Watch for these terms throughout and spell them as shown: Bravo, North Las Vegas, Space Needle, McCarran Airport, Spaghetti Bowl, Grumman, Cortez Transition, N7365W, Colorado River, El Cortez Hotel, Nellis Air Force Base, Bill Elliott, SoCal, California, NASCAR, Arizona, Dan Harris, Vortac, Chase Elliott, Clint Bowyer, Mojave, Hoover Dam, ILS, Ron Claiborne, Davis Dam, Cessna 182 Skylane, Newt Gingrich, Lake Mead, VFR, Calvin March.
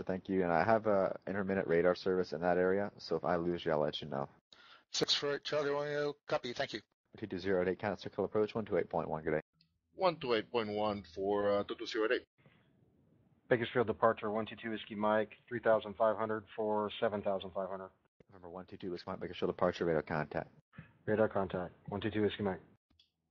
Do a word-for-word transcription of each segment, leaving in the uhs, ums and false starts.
Roger, thank you. And I have a intermittent radar service in that area, so if I lose you, I'll let you know. six four eight Charlie Romeo, copy, thank you. two two zero eight, count circle approach, one two eight point one, good day. one two eight point one for uh, two two zero eight. Bakersfield departure, one two two Whiskey Mike, three thousand five hundred for seven thousand five hundred. Remember, one two two Whiskey Mike, Bakersfield departure, radar contact. Radar contact, one two two Whiskey Mike.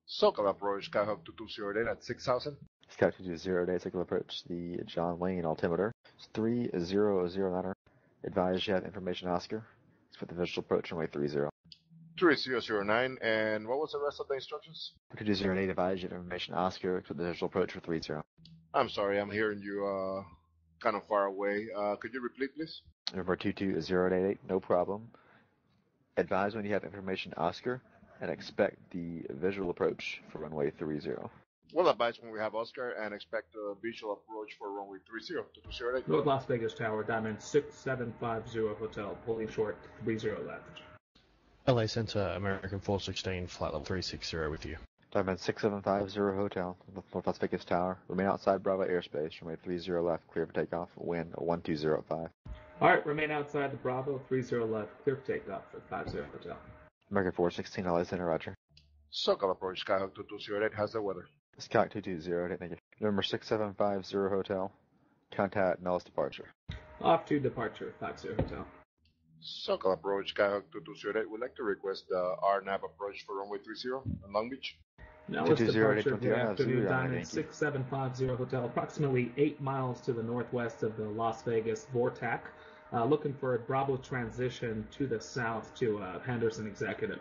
Circle approach, Skyhawk two two zero eight at six thousand. Scout two two zero eight, circle approach, the John Wayne altimeter. three zero zero nine, advise you have information, Oscar. It's for the visual approach, runway three zero. three zero zero nine, and what was the rest of the instructions? two two zero eight, advise you have information, Oscar. It's for the visual approach for three zero. I'm sorry, I'm hearing you uh, kind of far away. Uh, could you repeat, please? Number two two zero eight eight, no problem. Advise when you have information, Oscar, and expect the visual approach for runway three zero. We'll advise when we have Oscar and expect the visual approach for runway three zero. two two zero eight. Road Las Vegas Tower, Diamond six seven five zero Hotel, pulling short, three zero left. L A Center, American four sixteen, flight level three six zero with you. Diamond six seven five zero Hotel, Las Vegas Tower. Remain outside Bravo airspace. Runway three zero left, clear for takeoff. Wind one two zero five. All right, remain outside the Bravo, three zero left, clear for takeoff for five zero Hotel. American four sixteen, L A Center, Roger. Circle approach, Skyhawk two two zero eight, how's the weather? Skyhawk two two zero eight, thank you. Number six seven five zero Hotel, contact Nellis departure. Off to departure, five zero Hotel. Circle approach, Skyhawk two two zero eight, we'd like to request the R N A V approach for runway thirty in Long Beach. Nellis departure via afternoon Diamond six seven five zero Hotel, approximately eight miles to the northwest of the Las Vegas Vortac. Uh, looking for a Bravo transition to the south to uh, Henderson Executive.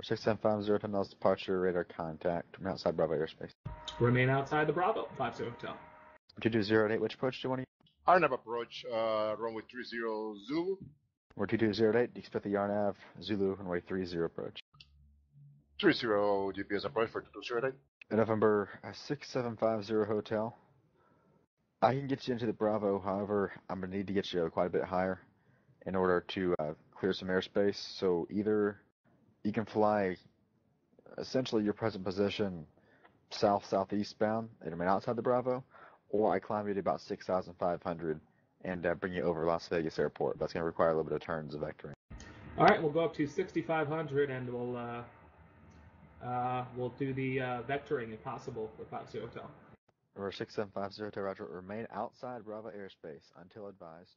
six seven five zero Nellis departure, radar contact. Remain outside Bravo airspace. Remain outside the Bravo, five zero Hotel. two two zero eight, which approach do you want to use? R N A V approach, uh, runway three zero Zulu. Or two two zero eight, expect the R N A V Zulu runway three zero approach. three zero G P S approach for two two zero eight. November six seven five zero Hotel. I can get you into the Bravo, however, I'm going to need to get you quite a bit higher in order to uh, clear some airspace. So either you can fly essentially your present position south-southeast bound and remain outside the Bravo, or I climb you to about six thousand five hundred and uh, bring you over Las Vegas Airport. That's going to require a little bit of turns of vectoring. All right, we'll go up to six thousand five hundred and we'll uh, uh, we'll do the uh, vectoring if possible for five zero Hotel. Number six seven five zero, Roger, remain outside Bravo airspace until advised.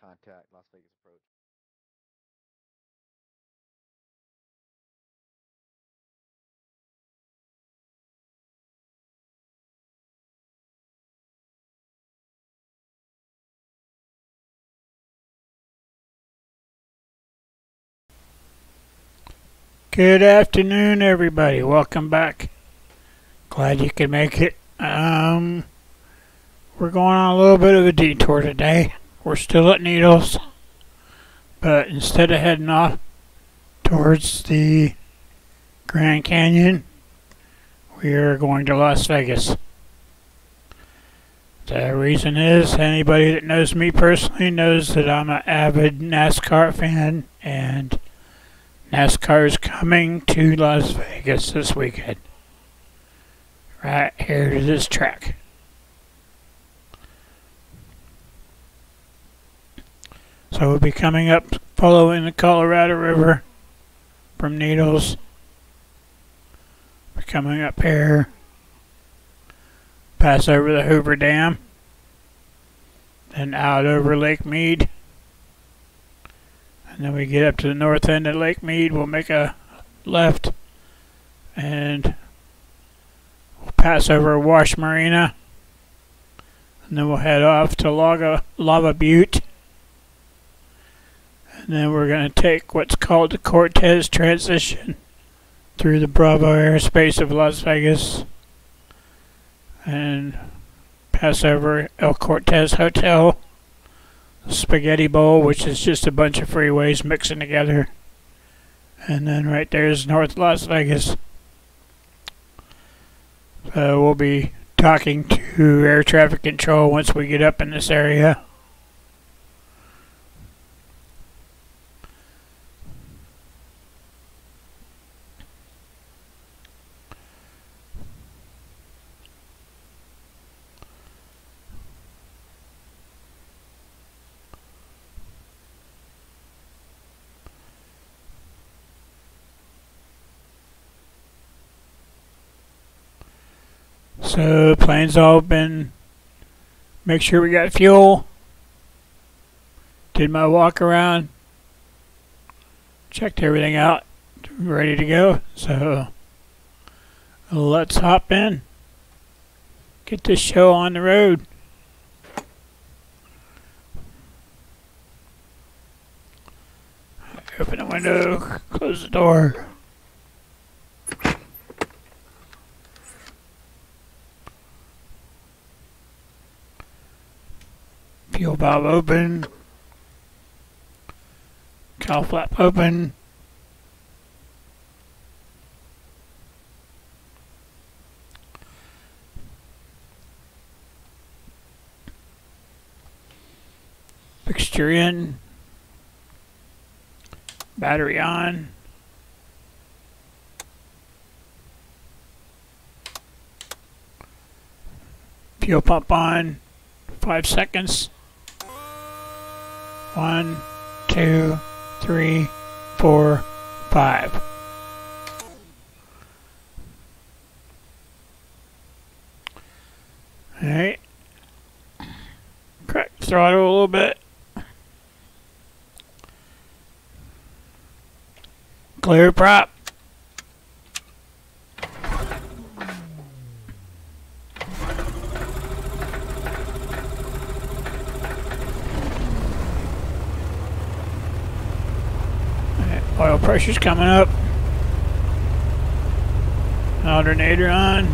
Contact Las Vegas approach. Good afternoon, everybody. Welcome back. Glad you could make it. Um, we're going on a little bit of a detour today. We're still at Needles, but instead of heading off towards the Grand Canyon, we are going to Las Vegas. The reason is, anybody that knows me personally knows that I'm an avid NASCAR fan, and NASCAR is coming to Las Vegas this weekend. Right here to this track. So we'll be coming up following the Colorado River from Needles. We're coming up here, pass over the Hoover Dam, then out over Lake Mead, and then we get up to the north end of Lake Mead. We'll make a left and pass over Wash Marina, and then we'll head off to Lava, Lava Butte, and then we're going to take what's called the Cortez Transition through the Bravo airspace of Las Vegas and pass over El Cortez Hotel, Spaghetti Bowl, which is just a bunch of freeways mixing together, and then right there is North Las Vegas. So we'll be talking to air traffic control once we get up in this area. So plane's open. Make sure we got fuel. Did my walk around. Checked everything out. Ready to go. So let's hop in. Get this show on the road. Open the window, close the door. Fuel valve open. Cowl flap open. Fixture in. Battery on. Fuel pump on. Five seconds. One, two, three, four, five. All right. Crack the throttle a little bit. Clear prop. Oil pressure's coming up. Alternator on.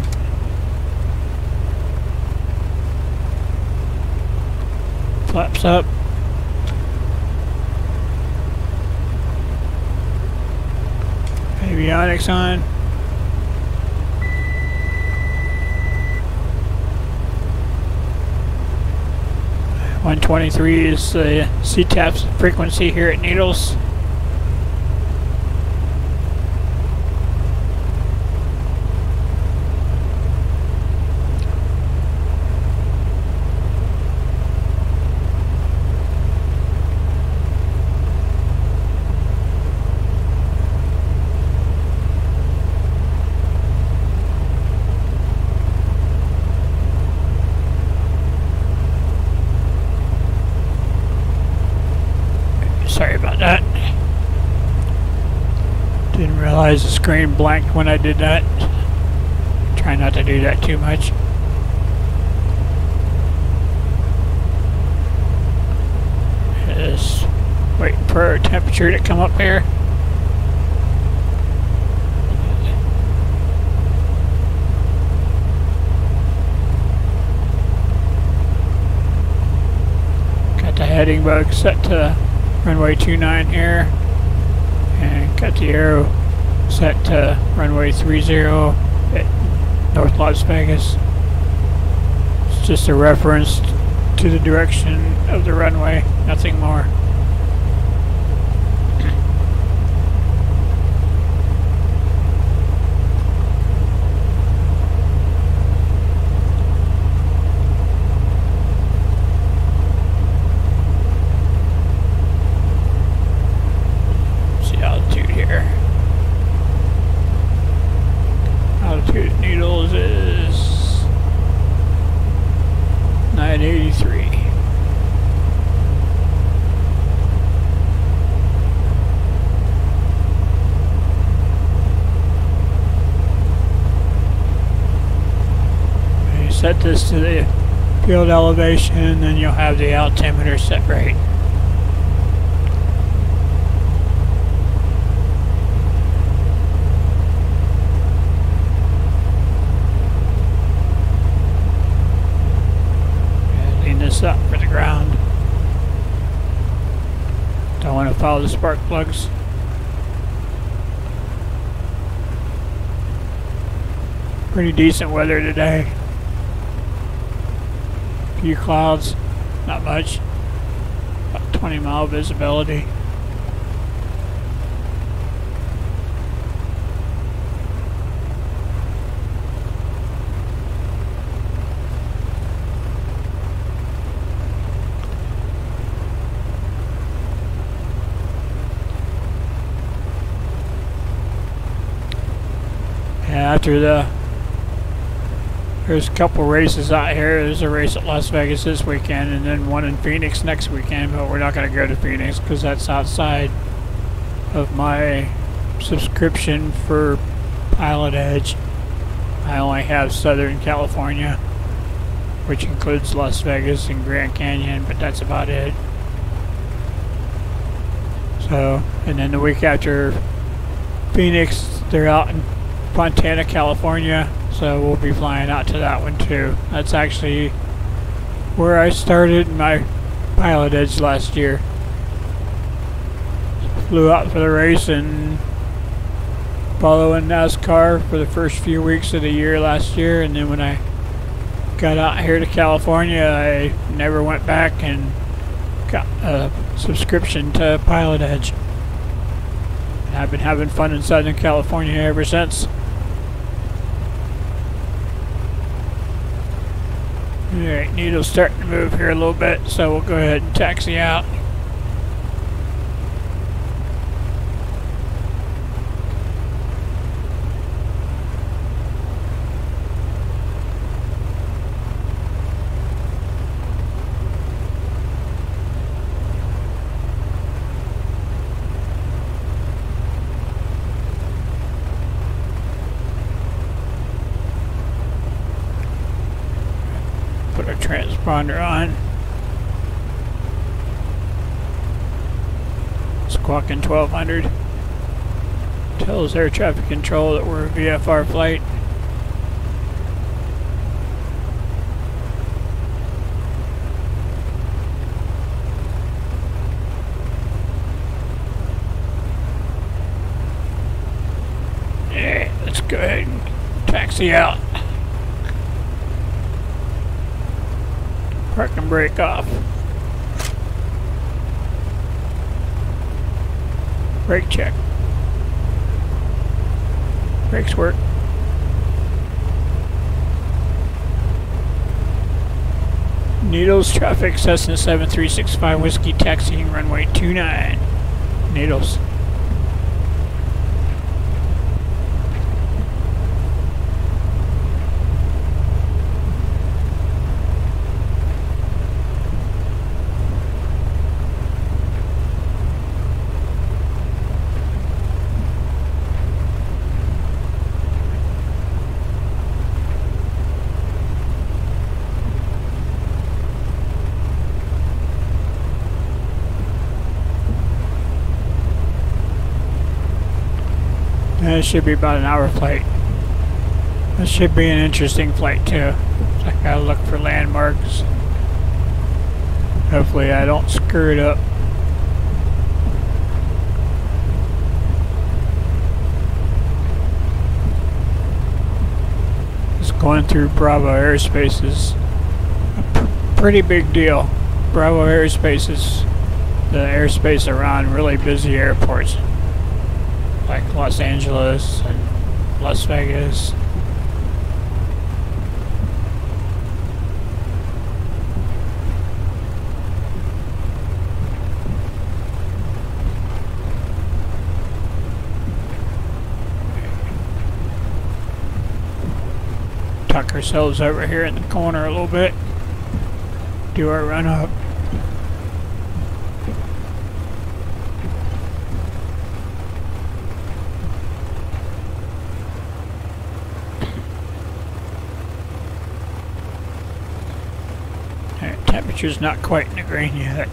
Flaps up. Avionics on. one twenty-three is the C TAP's frequency here at Needles. The screen blanked when I did that. Try not to do that too much. Just waiting for our temperature to come up here. Got the heading bug set to runway two nine here, and got the arrow set to runway thirty at North Las Vegas. It's just a reference to the direction of the runway, nothing more. Set this to the field elevation, and then you'll have the altimeter set right. And lean this up for the ground. Don't want to follow the spark plugs. Pretty decent weather today. Few clouds, not much, about twenty mile visibility. And after the There's a couple races out here. There's a race at Las Vegas this weekend and then one in Phoenix next weekend, but we're not going to go to Phoenix because that's outside of my subscription for Pilot Edge. I only have Southern California, which includes Las Vegas and Grand Canyon, but that's about it. So, and then the week after Phoenix, they're out in Fontana, California. So we'll be flying out to that one too. That's actually where I started my Pilot Edge last year. Flew out for the race and following NASCAR for the first few weeks of the year last year, and then when I got out here to California, I never went back and got a subscription to Pilot Edge. And I've been having fun in Southern California ever since. Alright, needle's starting to move here a little bit, so we'll go ahead and taxi out. Transponder on. Squawking twelve hundred. Tells air traffic control that we're a V F R flight. Yeah, let's go ahead and taxi out. Park and brake off. Brake check. Brakes work. Needles, traffic, Cessna seven three six five Whiskey, taxiing runway two nine. Needles. It should be about an hour flight. This should be an interesting flight too. I gotta look for landmarks. Hopefully I don't screw it up. Just going through Bravo airspace is a pr pretty big deal. Bravo airspace is the airspace around really busy airports, like Los Angeles and Las Vegas. Tuck ourselves over here in the corner a little bit. Do our run up. Temperature's not quite in the green yet.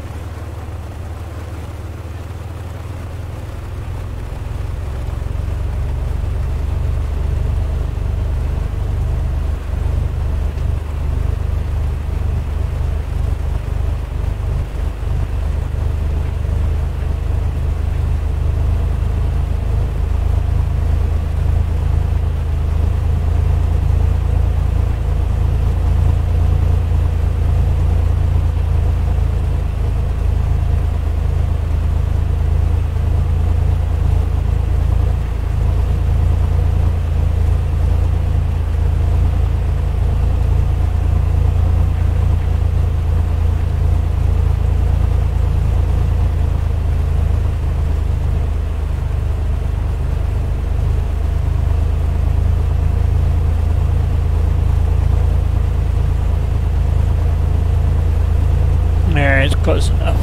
it's close enough.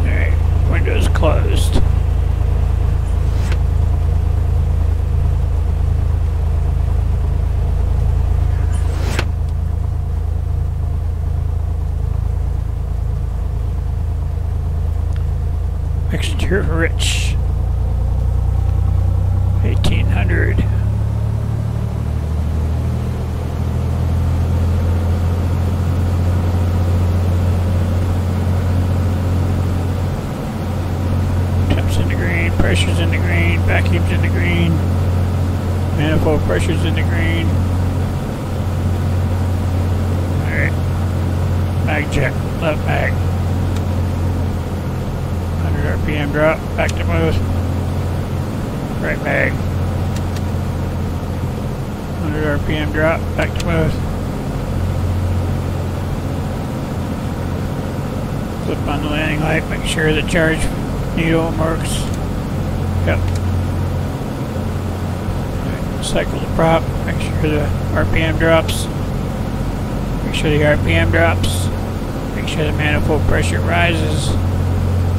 Alright, windows closed. Exterior rich. eighteen hundred. Temps in the green, pressure's in the green, vacuum's in the green, manifold pressure's in the green. Alright. Mag check, left mag. R P M drop, back to move, right mag, one hundred R P M drop, back to move, flip on the landing light, make sure the charge needle works, yep, cycle the prop, make sure the R P M drops, make sure the R P M drops, make sure the manifold pressure rises,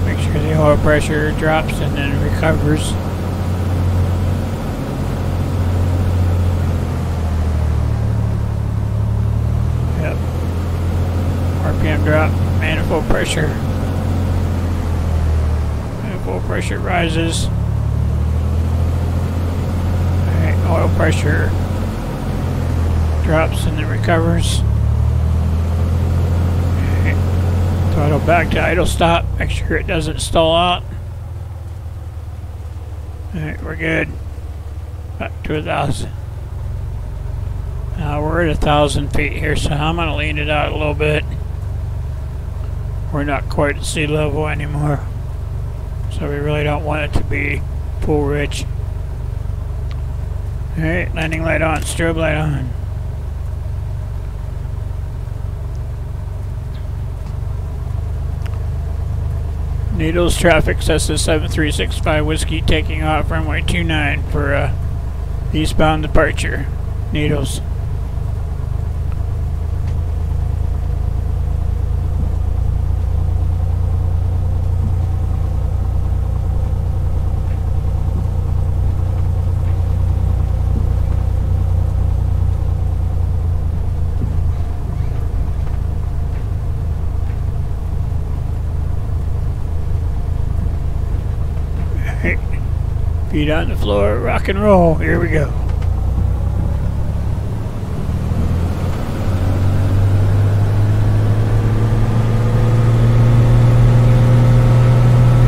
make sure the oil pressure drops and then recovers. Yep. R P M drop, manifold pressure. Manifold pressure rises. Alright, oil pressure drops and then recovers. Throttle back to idle stop. Make sure it doesn't stall out. Alright, we're good. Back to a thousand. Now we're at a thousand feet here, so I'm going to lean it out a little bit. We're not quite at sea level anymore. So we really don't want it to be full rich. Alright, landing light on, strobe light on. Needles traffic, S S seven three six five Whiskey taking off runway two nine for uh, eastbound departure. Needles. Feet on the floor, rock and roll, here we go.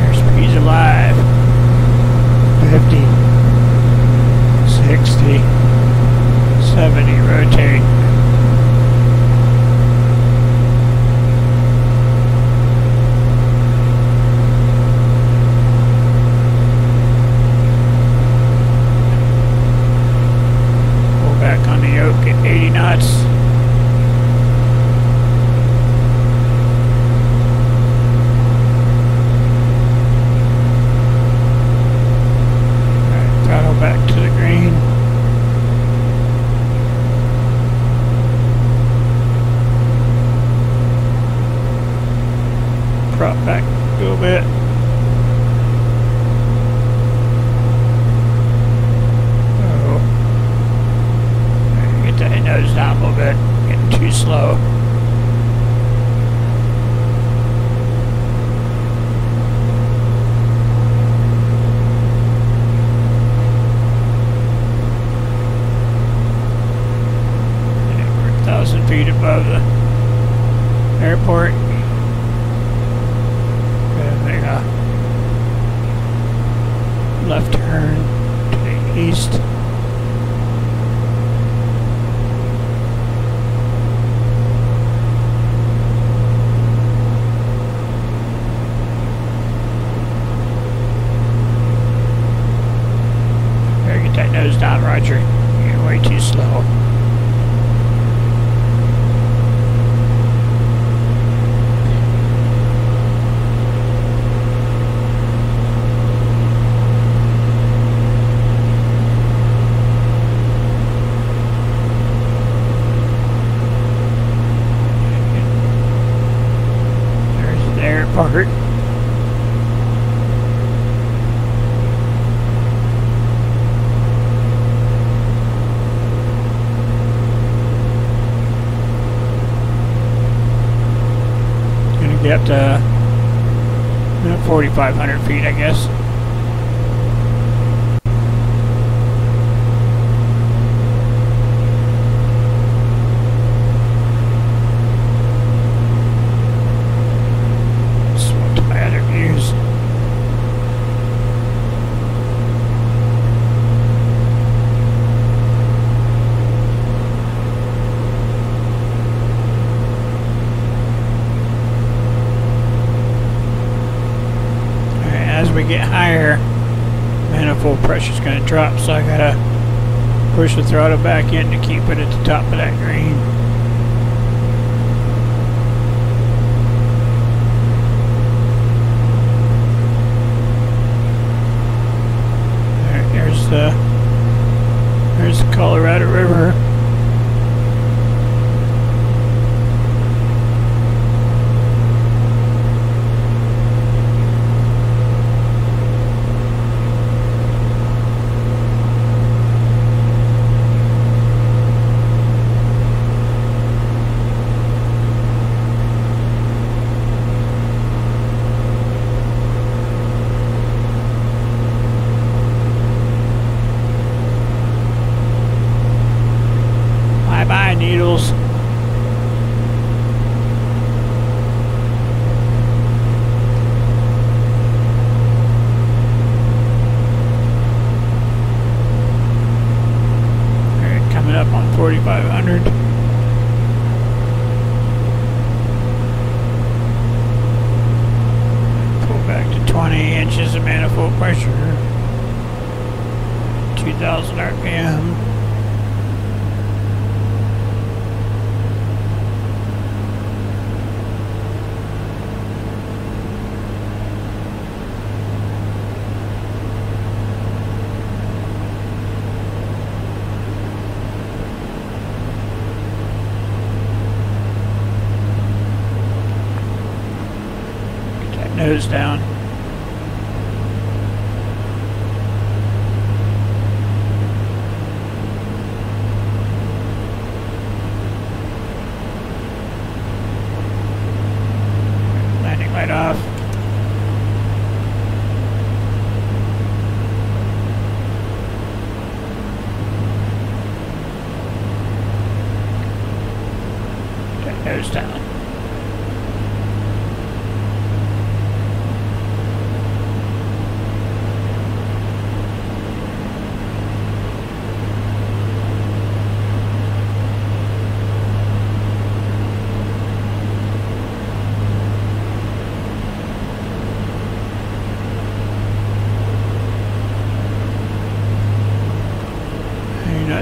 Airspeed's alive. fifty, sixty, seventy, rotate. apart. Gonna get uh, forty-five hundred feet, I guess. Pressure's going to drop, so I gotta push the throttle back in to keep it at the top of that green. There, there's the there's the Colorado River. Nose down. Landing light off. That nose down.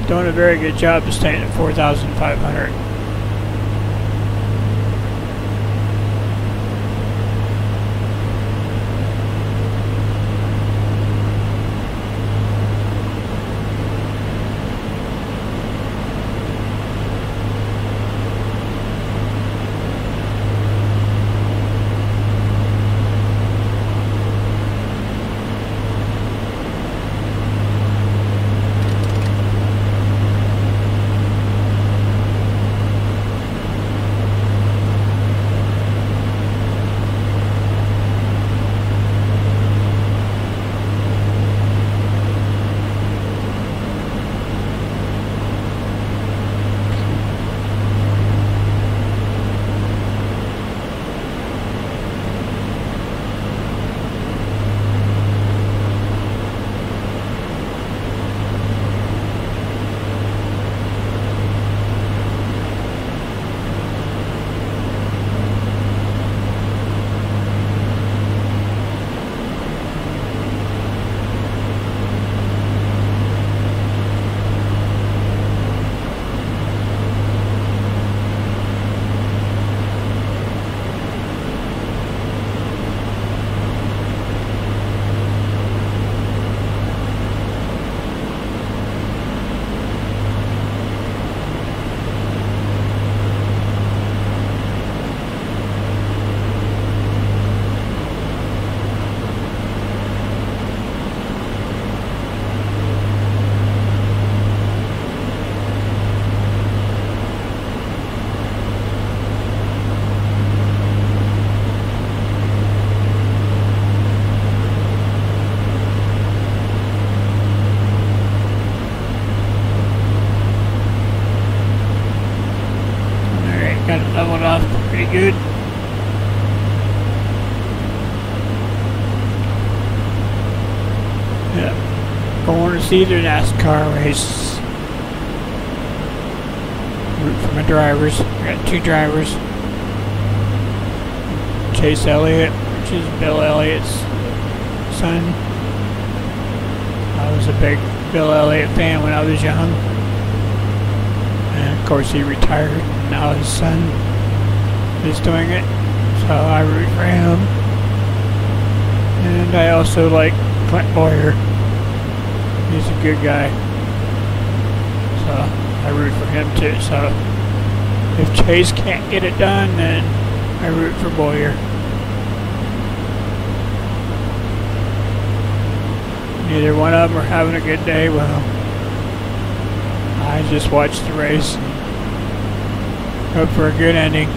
Doing a very good job of staying at four thousand five hundred. proceed to NASCAR race. Route from the drivers. We got two drivers. Chase Elliott, which is Bill Elliott's son. I was a big Bill Elliott fan when I was young. And of course he retired, and now his son is doing it. So I root for him. And I also like Clint Bowyer. He's a good guy. So I root for him too. So if Chase can't get it done, then I root for Bowyer. Neither one of them are having a good day. Well, I just watched the race and hope for a good ending.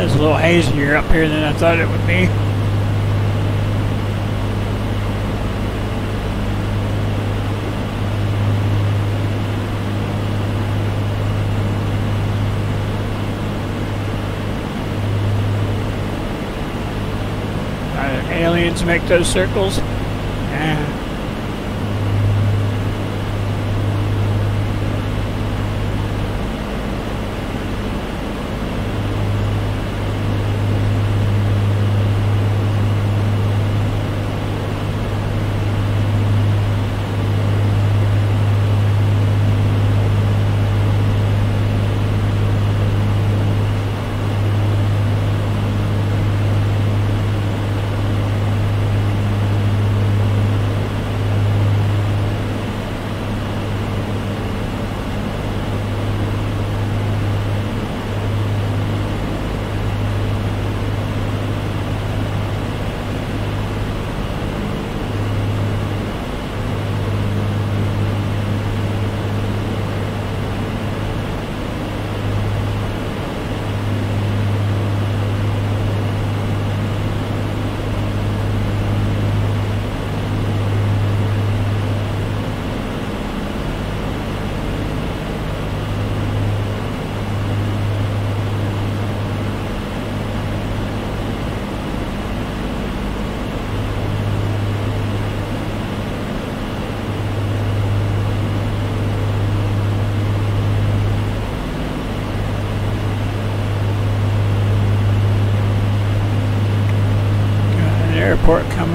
A little hazier up here than I thought it would be. Uh, aliens make those circles. Yeah.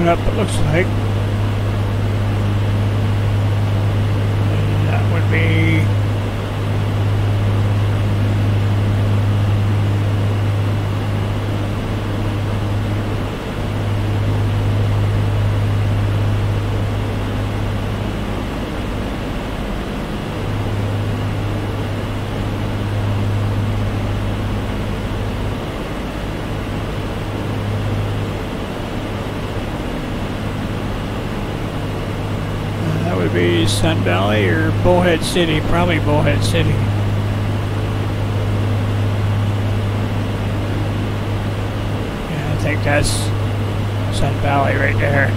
Up, it looks like. That would be Sun Valley or Bullhead City, probably Bullhead City. Yeah, I think that's Sun Valley right there.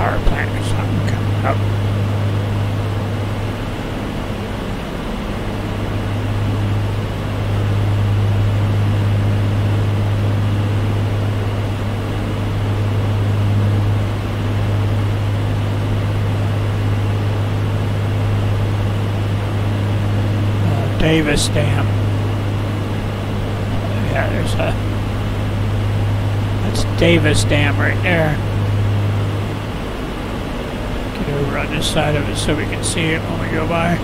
power plant or something coming up. Uh, Davis Dam. Yeah, there's a... That's Davis Dam right there. Get over on this side of it so we can see it when we go by.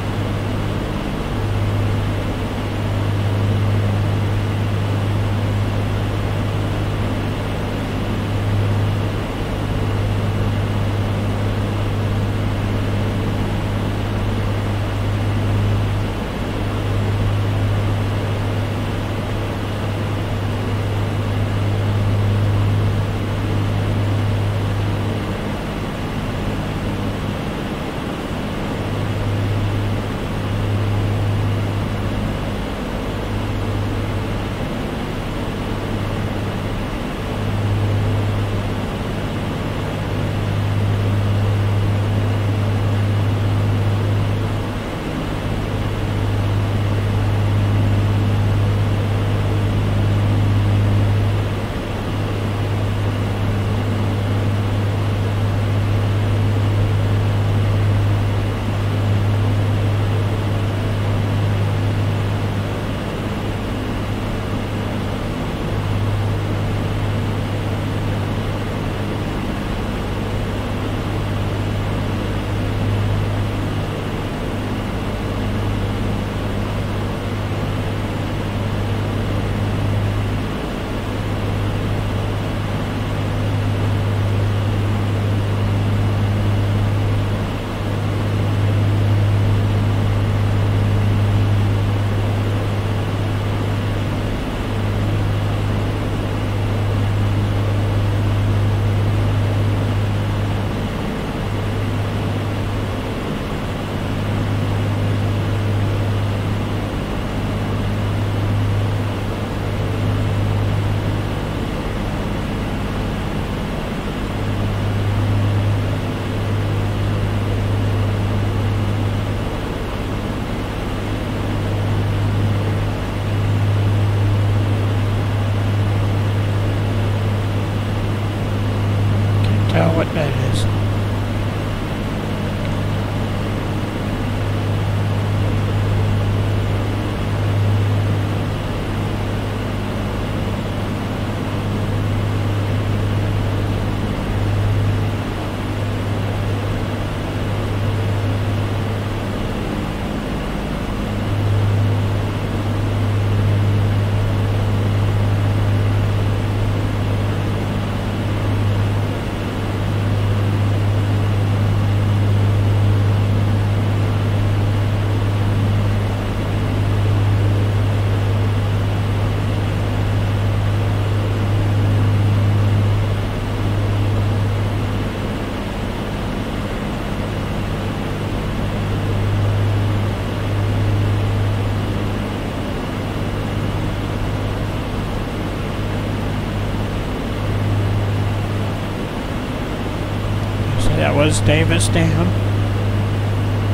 Was Davis Dam? I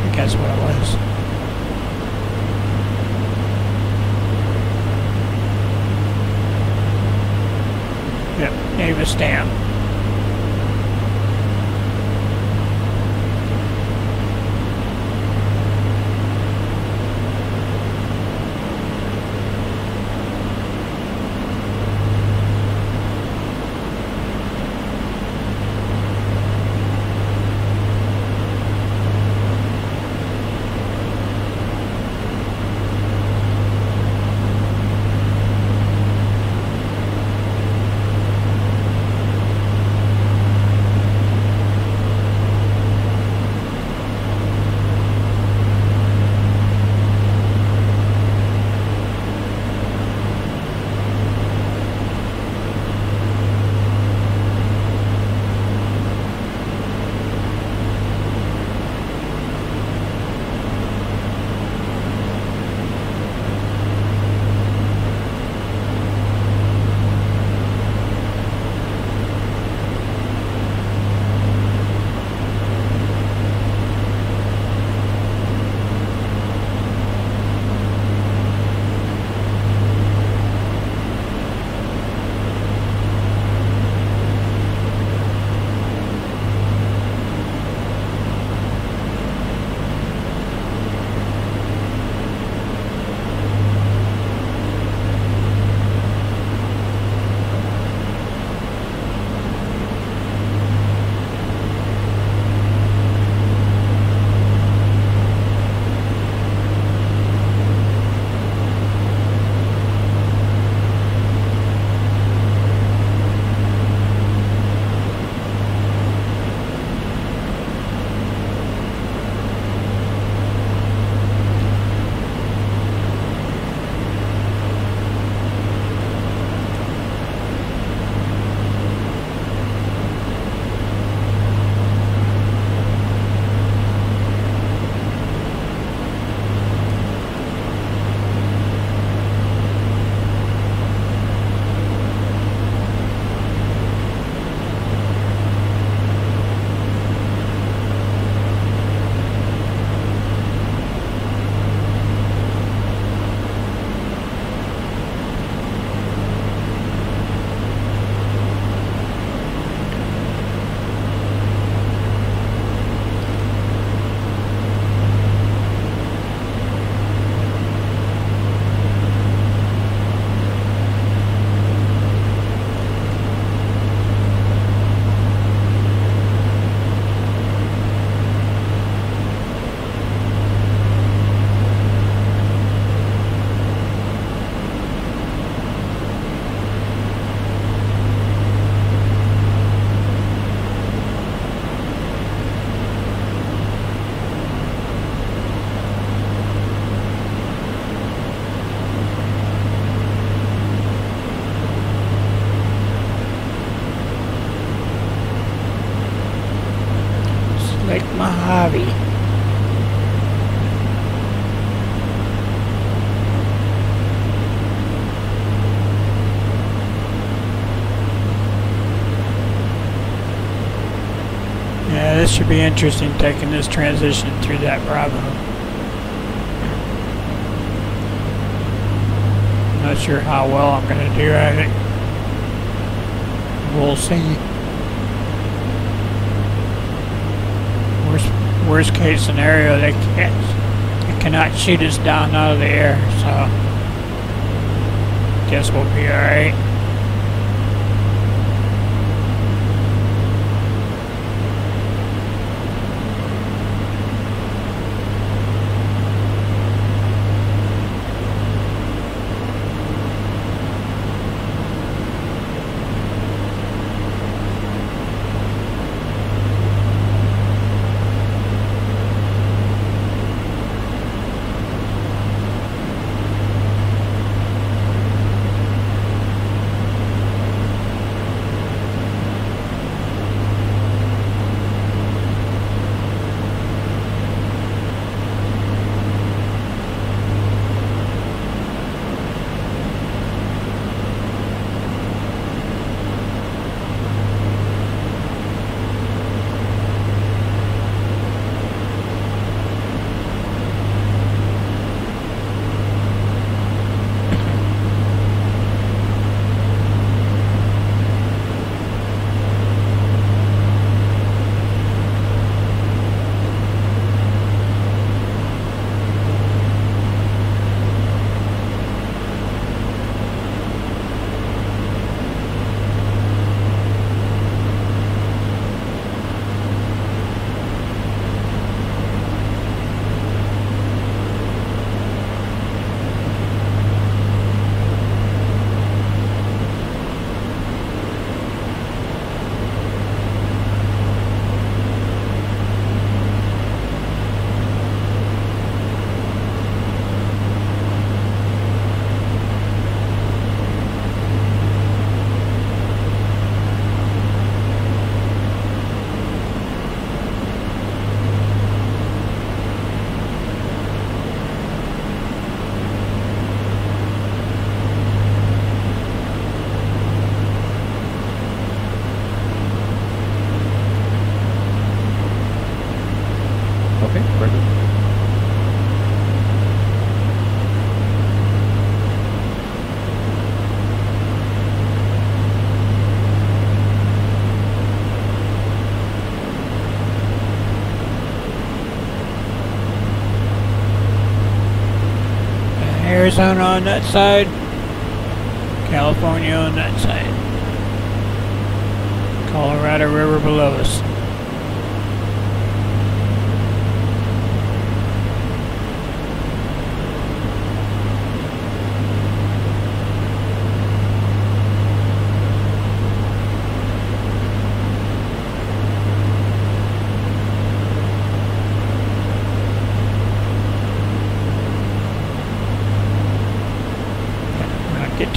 think that's what it was. Yep, Davis Dam. Lake Mojave. Yeah, this should be interesting, taking this transition through that Bravo. Not sure how well I'm going to do at it. We'll see. Worst, worst case scenario, they can't, they cannot shoot us down out of the air. So, guess we'll be all right. Arizona on that side, California on that side, Colorado River below us.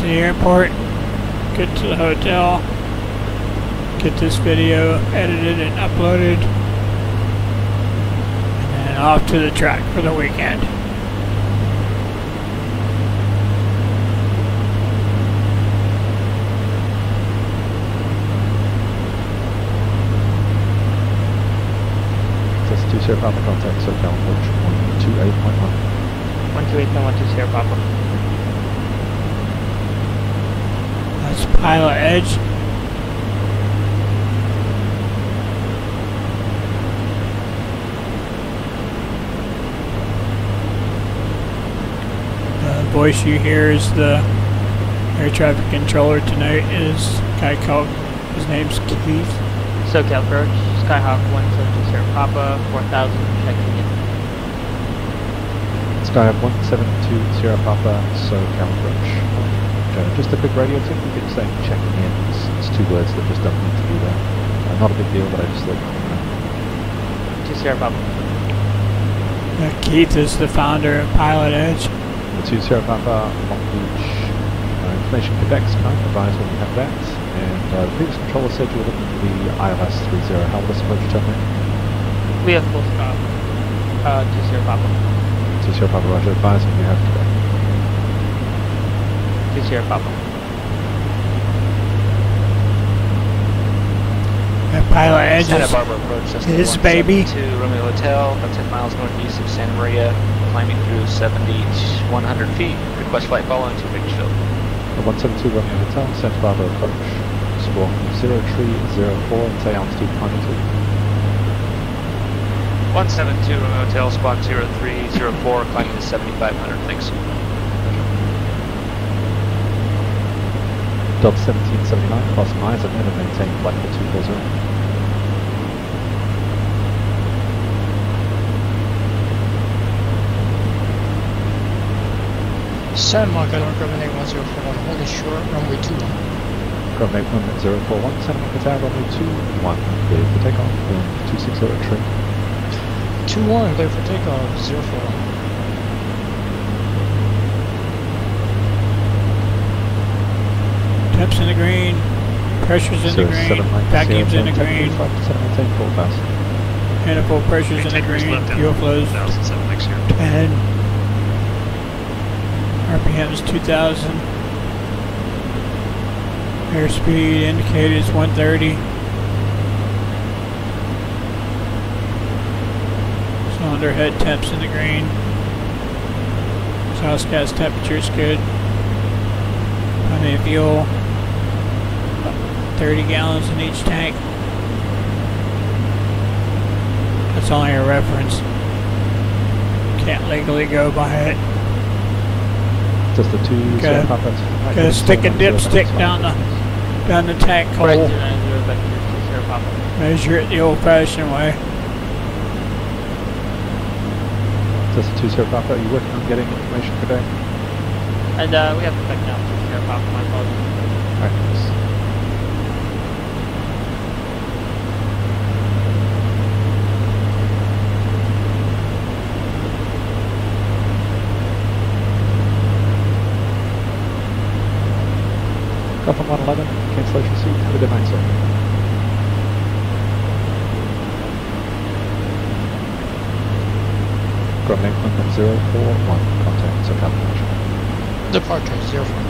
The airport, get to the hotel, get this video edited and uploaded, and then off to the track for the weekend. That's two Sierra Papa contact, so down approach one two eight point one. one two eight point one to Sierra Papa. Pilot Edge. The voice you hear is the air traffic controller tonight. Is guy called, his name's Keith. SoCal approach, Skyhawk one seven two Sierra Papa, four thousand checking in. Skyhawk one seven two Sierra Papa, SoCal approach. Just a quick radio tip, we keep saying checking in. It's, it's two words that just don't need to be there. Uh, not a big deal, but I just thought. To Sierra Papa. Uh, Keith is the founder of Pilot Edge. To Sierra Papa, Long Beach. Uh, information Quebec's kind, advise when you have that. And uh, the previous controller said you were looking for the I L S three zero Halibus approach terminal. We have full stop. Uh, to Sierra Papa. To Sierra Papa, Roger. Advise if you have to go. To Sierra Papa. That Pilot Edge Santa Barbara approach is his baby. To Romeo Hotel, about ten miles northeast of Santa Maria, climbing through seventy to one hundred feet. Request flight following to Bakersfield. one seventy-two Romeo Hotel, Santa Barbara approach. Squawk zero three zero four, say altitude one two two. one seventy-two Romeo Hotel, squawk zero three zero four, climbing to seventy-five hundred, thanks. Delta seventeen seventy-nine, plus and minus, I've never maintained flight for two forty. San Marco, Grumman eight one zero four one, hold ashore, runway two one. Grumman eight one zero four one, San Marco Tower, runway two one, clear for takeoff, two six zero three. two one, clear for takeoff, zero four. Temps in the green, pressure's in the green, vacuum's in the green, manifold pressure's in the green, fuel flows ten, R P M's two thousand, airspeed indicated is one thirty. Underhead temps in the green. Exhaust gas temperature's good. Plenty of fuel. thirty gallons in each tank. That's only a reference. Can't legally go by it. Just the two. Gotta, gotta stick a dipstick down the down the tank hole. Measure it the old-fashioned way. This is two zero Papa, are you working on getting information today? And uh, we have to back down to zero Papa, my apologies. Alright, thanks. Golf on one eleven, cancellation seat, have a good night, sir. Ground England zero four one, contact South Africa. Departure zero four.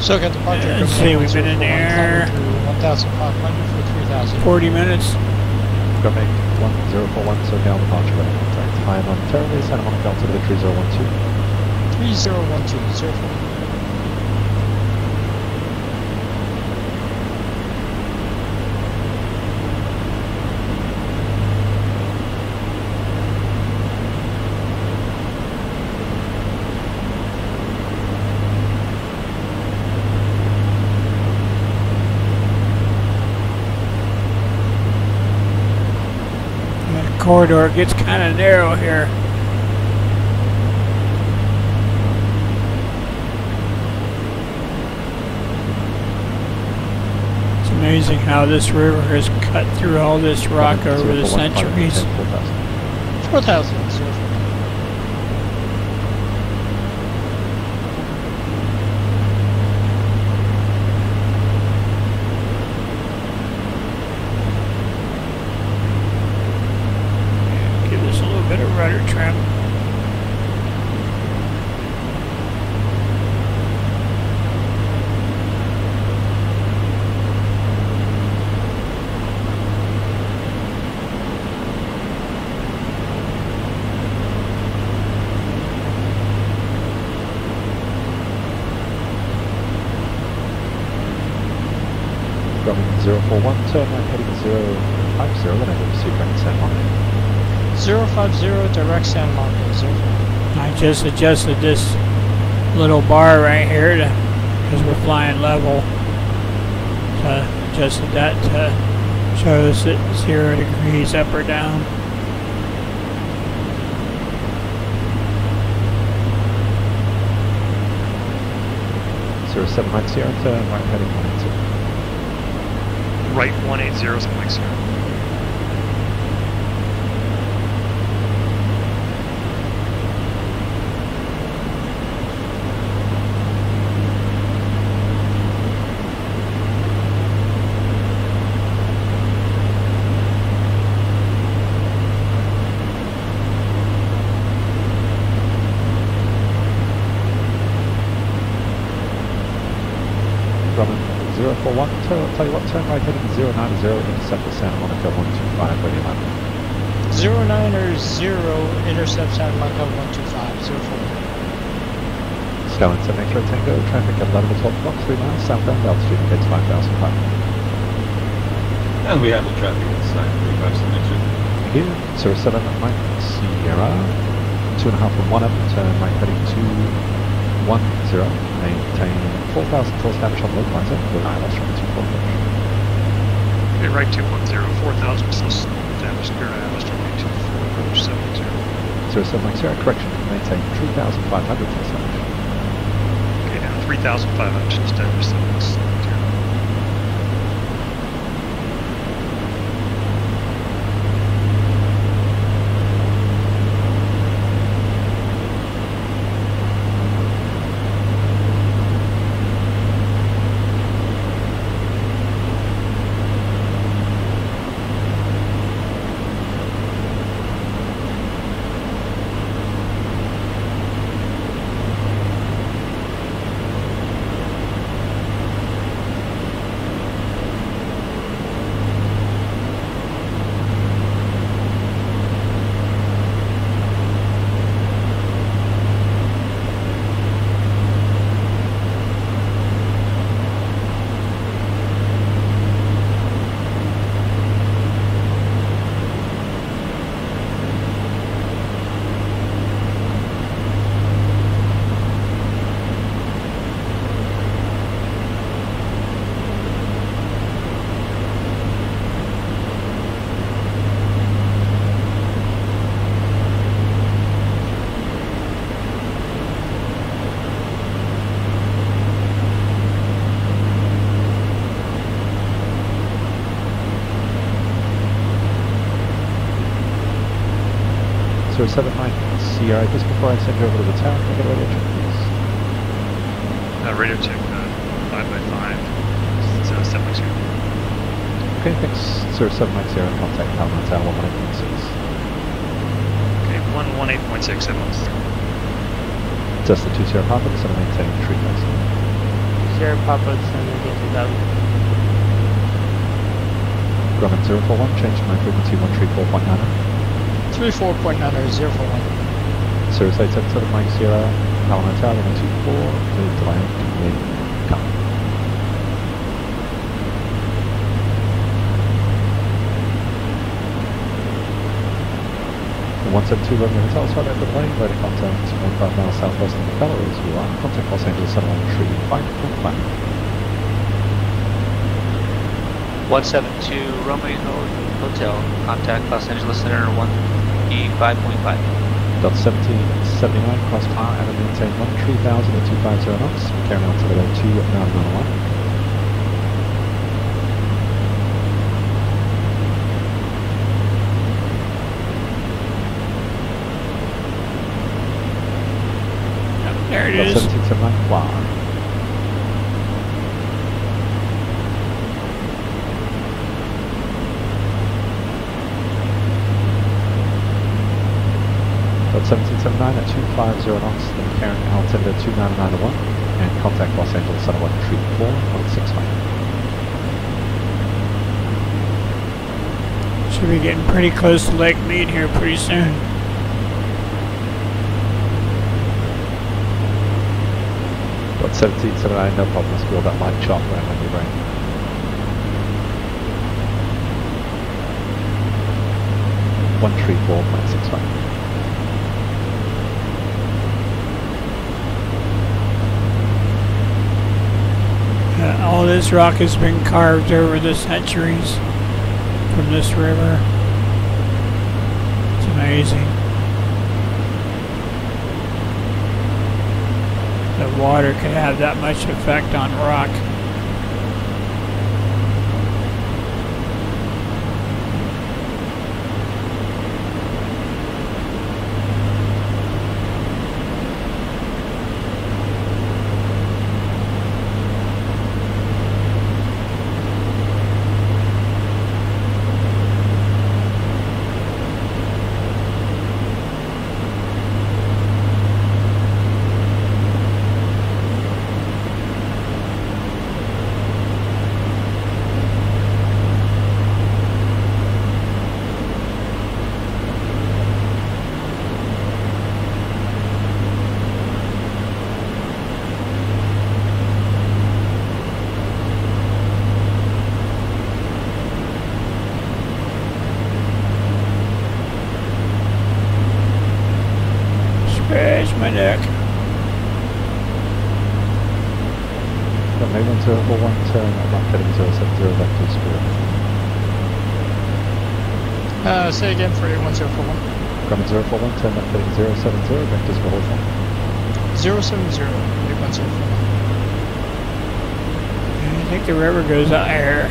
So got departure. Let's see, we've been in there one thousand five hundred for three thousand. forty minutes. Ground England zero four one, so down departure ready. I am momentarily Santa Monica Delta to the three zero one two. three zero one two, zero four. Corridor gets kind of narrow here. It's amazing how this river has cut through all this rock seven, over the centuries. four thousand. Direct San Marcos. I just adjusted this little bar right here because we're flying level. So I adjusted that to show us that zero degrees up or down. zero seven nine Sierra to right heading one eighty. Right one eighty, something like Sierra. I'll tell you what, turn right heading zero nine zero, intercept the Santa Monica one two five, ready left. zero nine zero, intercept Santa Monica one two five, zero four. Skyline seven X-ray Tango, traffic at eleven o'clock, block three miles, southbound altitude, gates five thousand five. And we have the traffic inside, three five seven X-ray. Thank you, zero seven Mike Sierra, two and a half and one up, turn right heading two one zero, maintain. four thousand full establish on local lines up with I L S running two four. Okay, right two one zero, four thousand full establish here at I L S running two four, zero seven zero. zero seven zero, correction, maintain three thousand five hundred full establish. Okay, now three thousand five hundred full establish, seven zero. zero seven nine Sierra, just before I send you over to the tower, can I get a radio check, please? Uh, radio check, uh, five by five, it's uh, seven X zero. Okay, thanks, zero seven nine Sierra, contact Palma Tower, one one eight point six. Okay, one one eight point six, seven X. Just the two Sierra Papa, so I'm maintaining three thousand. Sierra Papa, send me two thousand. Grumman zero four one, change my frequency one three four point nine. three four point nine zero four one. Seriously, ten to the Mike Sierra, Palomar Tower, one two four, clear to land, in, come. one seven two, Romeo Hotel, start at the plane, loading contact one five miles southwest of the Bellows, you are, contact Los Angeles, seven one three five point five. one seven two, Romeo Hotel, contact Los Angeles Center, one. five point five. Dot seventeen seventy-nine, cross par and maintain one three thousand at two five zero knots. Carry on to the level two at nine one one. There it is. seventeen seventy-nine, fly. seventeen seventy-nine at two five zero knots, then carrying altimeter two nine nine one and contact Los Angeles Center one three four point six five. Should be getting pretty close to Lake Mead here pretty soon. But seventeen seventy-nine, no problems, feel that light chop around on your brain. one three four point six five. All this rock has been carved over the centuries from this river. It's amazing. The water can have that much effect on rock. There's my neck. Got me one turn, well, one turn back heading to zero seven zero back to the spirit. Uh, say again for your one zero four one. Coming zero four one, turn left heading zero seven zero, back to Spirit. zero seven zero, heading one zero four one. I think the river goes out here.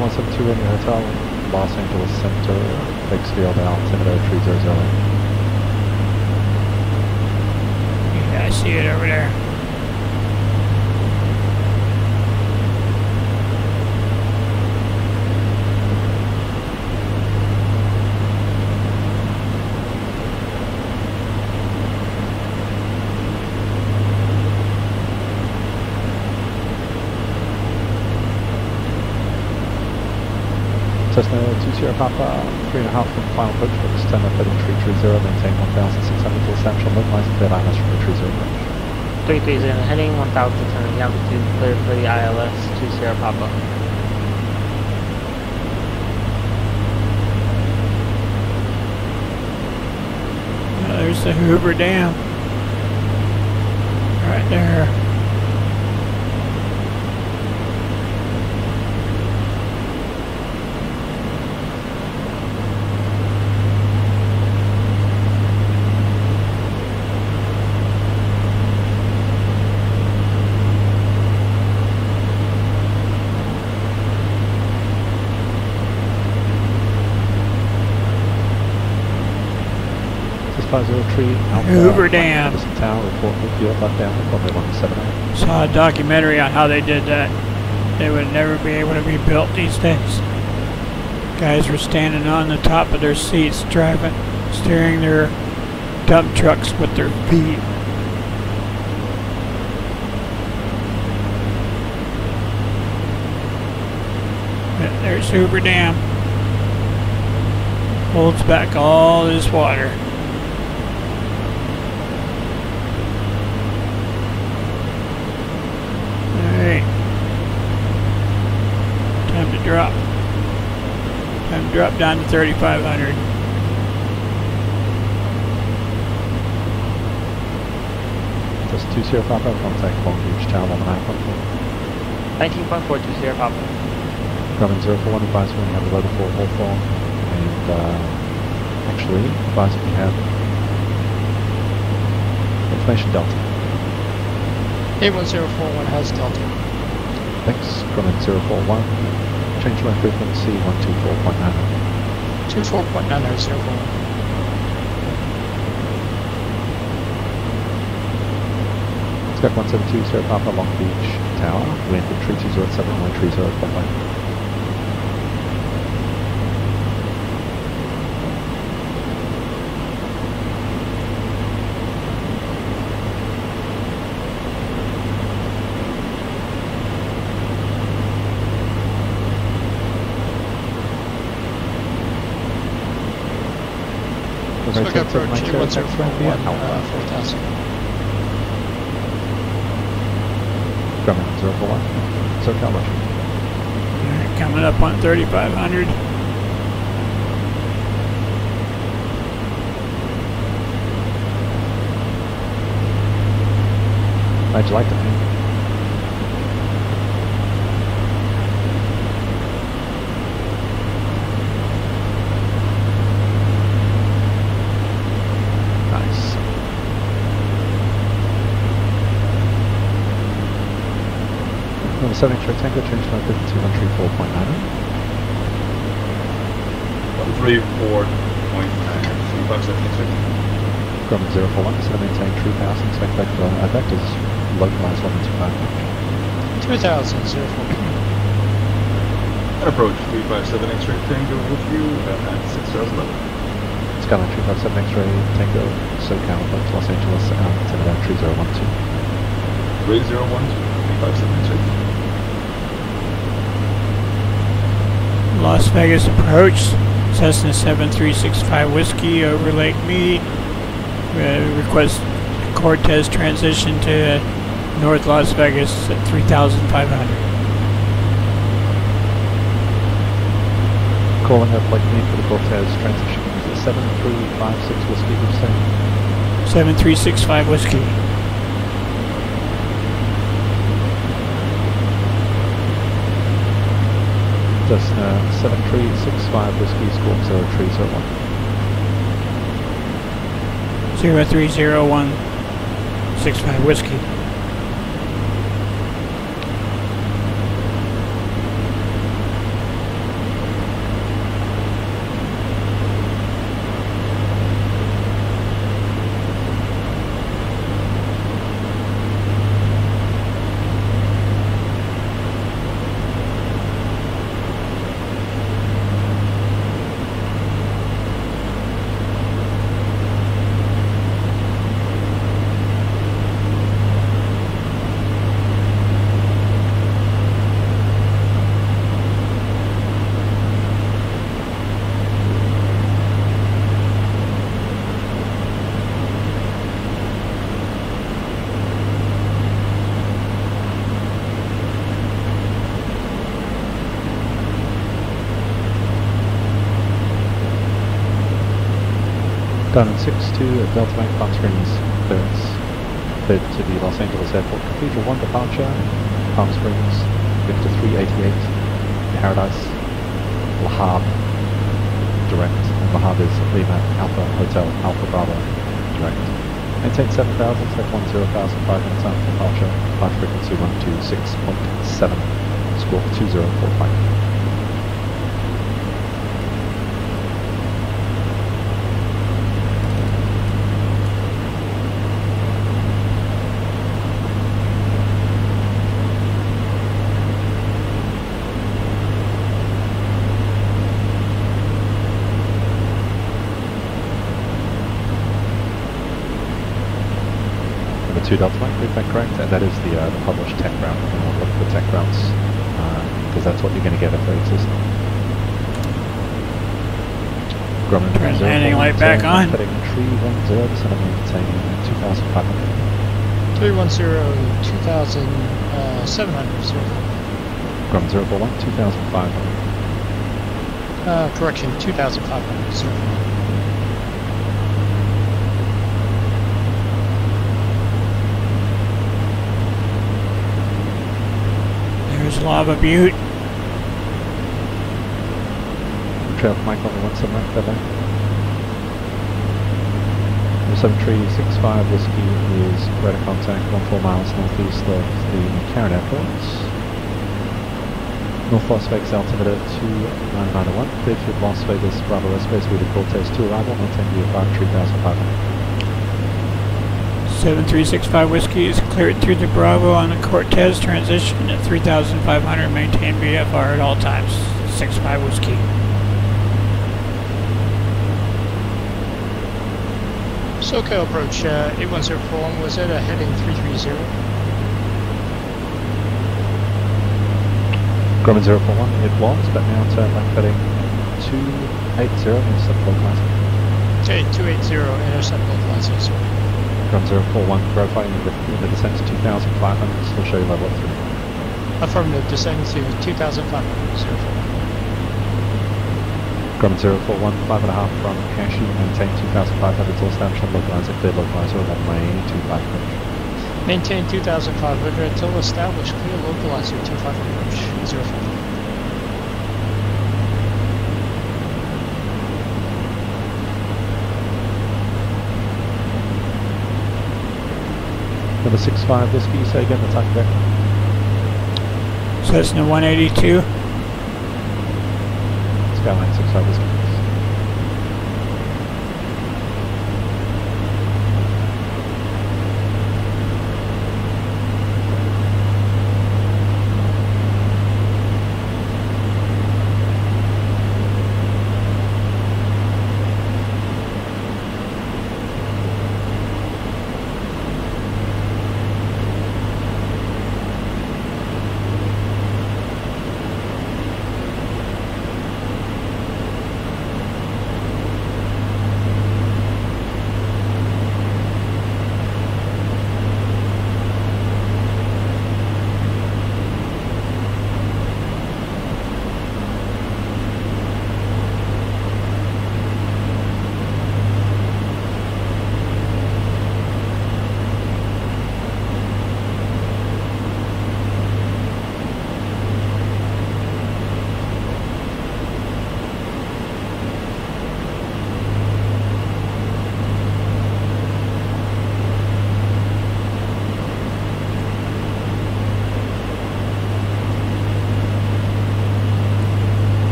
one seven two in your hotel, Los Angeles Center, Lake Field, altimeter three zero zero. Yeah, I see it over there. Cessna two zero Papa, three and a half from final approach, but just turn up heading three three zero, maintain one thousand six hundred to reception, localize and clear I L S from the three zero approach. three three zero heading one thousand six hundred altitude, clear for the I L S, two zero Papa. Oh, there's the Hoover Dam. Right there. Hoover Dam. Saw a documentary on how they did that. They would never be able to be built these days. Guys were standing on the top of their seats, driving, steering their dump trucks with their feet. There's Hoover Dam. Holds back all this water. Drop. Time to drop down to thirty-five hundred. That's two zero Papa, contact Long Beach Town on the nineteen point four, two zero Papa. Coming zero four one, advise we have eleven for Hawthorne, and uh, actually, advise we have information Delta. eight one zero four one has Delta. Thanks, coming zero four one. Change my frequency one two four point nine. two four point nine circle. Step one seven two, zero Papa, Long Beach Tower, wind at three two zero at seven one three zero point one. What's our front one? four thousand. Coming zero four one. So how much? Coming up on thirty-five hundred. How'd you like to think? seven extra tango, change my frequency one three four point nine. one three four point nine. Grumman zero four one, so maintain three thousand, so back to uh, back to localized one two five. two thousand, zero four one. And approach three five seven X-ray Tango with you at six thousand level. Skyline three five seven X-ray Tango, SoCal, Los Angeles, out at about three zero one two. three zero one two, three five seven X-ray. Las Vegas approach, Cessna seven three six five Whiskey over Lake Mead. Uh, request Cortez transition to North Las Vegas at three thousand five hundred. Calling up Lake Mead for the Cortez transition. Is it seven three five six Whiskey, you say? seven three six five Whiskey. Cessna seven three six five Whiskey, squawk zero three zero one. zero three zero one, six five Whiskey. Diamond six two at Delta nine Fox Springs, clearance. Cleared to the Los Angeles Airport Cathedral one departure, Palm Springs, Victor three eighty-eight, Paradise, La Habra, direct. La Habra is Lima, Alpha Hotel, Alpha Bravo, direct. Maintain seven thousand, step ten thousand, five minutes after departure, flight frequency one two six point seven, squawk two zero four five. two Delta Mike, is that correct? And that is the, uh, the published tech route. And we'll look for tech routes, because uh, that's what you're going to get if they exist. Grumman turn landing light back on. Heading three one zero, descending maintain two thousand five hundred. three one zero, two thousand seven hundred, sir. Grumman zero four one, two thousand five hundred. Uh, correction, two thousand five hundred, sir. Lava Butte. Trail Mike on the one seven right, bye bye. seven three six five Whiskey is radar contact fourteen miles northeast of the McCarran Airport. North Las Vegas altimeter two nine nine zero one. Cleared through Las Vegas Bravo airspace with the Cortez two arrival, maintain V F R three thousand five hundred. seven three six five Whiskey is cleared through the Bravo on the Cortez transition at three thousand five hundred. Maintain V F R at all times. six five Whiskey. SoCal approach, uh, eight one zero four one, was at a heading three three zero. Grumman zero four one, it was, but now turn left heading two eight zero, intercept low classic. Okay, two eight zero, intercept low classic, sir. zero four one, verifying the descent to two thousand five hundred, so we'll show you level three. Affirmative, descent to two thousand five hundred, zero four. Grumman zero four one, five and a half from Kashi, maintain two thousand five hundred, till established on localizer, clear localizer, runway two five zero. Maintain two thousand five hundred, until established, clear localizer, two five zero, zero four. Number six five Whiskey, you say again the type of aircraft? Cessna one eighty-two. Skyline six five Whiskey.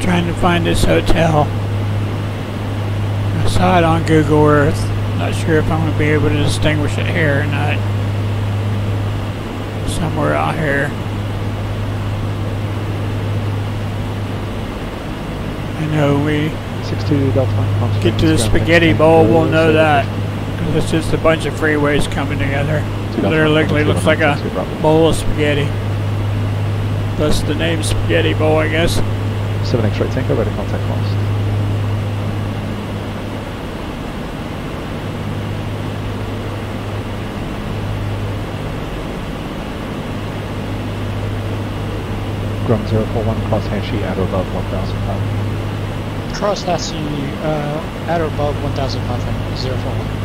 trying to find this hotel. I saw it on Google Earth. Not sure if I'm going to be able to distinguish it here or not. Somewhere out here. I know we get to the Spaghetti Bowl, we'll know that. It's just a bunch of freeways coming together. Literally looks like a bowl of spaghetti. That's the name Spaghetti Bowl, I guess. seven X right tango, ready contact lost. Ground zero four one, cross Hashi at or above one thousand five hundred. Cross Hashi uh, at or above one thousand five hundred, zero four one.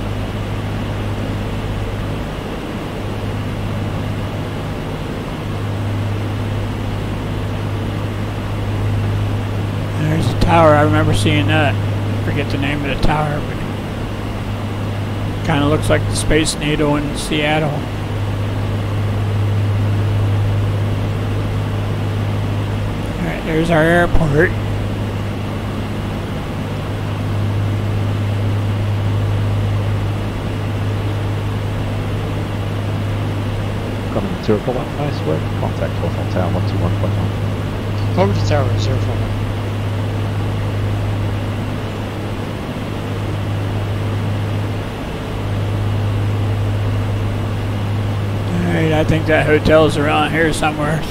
There's a tower, I remember seeing that. I forget the name of the tower, but it kind of looks like the Space Needle in Seattle. Alright, there's our airport. Coming to zero four one, nice work. Contact Hawthorne Tower one two one point one. Over to Tower zero four one. I think that hotel's around here somewhere.